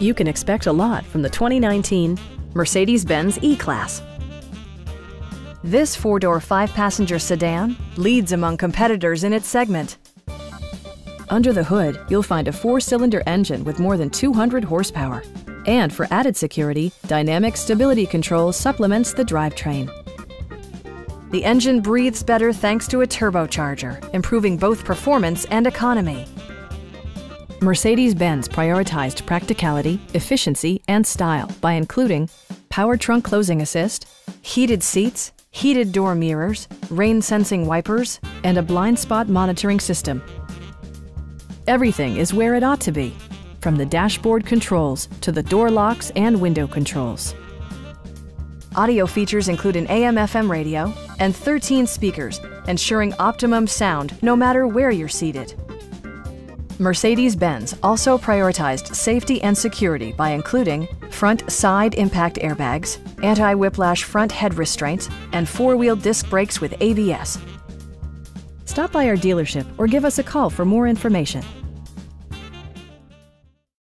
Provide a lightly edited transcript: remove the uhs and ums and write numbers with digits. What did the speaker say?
You can expect a lot from the 2019 Mercedes-Benz E-Class. This four-door, five-passenger sedan leads among competitors in its segment. Under the hood, you'll find a four-cylinder engine with more than 200 horsepower. And for added security, dynamic stability control supplements the drivetrain. The engine breathes better thanks to a turbocharger, improving both performance and economy. Mercedes-Benz prioritized practicality, efficiency, and style by including power trunk closing assist, heated seats, heated door mirrors, rain-sensing wipers, and a blind spot monitoring system. Everything is where it ought to be, from the dashboard controls to the door locks and window controls. Audio features include an AM/FM radio and 13 speakers, ensuring optimum sound no matter where you're seated. Mercedes-Benz also prioritized safety and security by including front side impact airbags, anti-whiplash front head restraints, and four-wheel disc brakes with ABS. Stop by our dealership or give us a call for more information.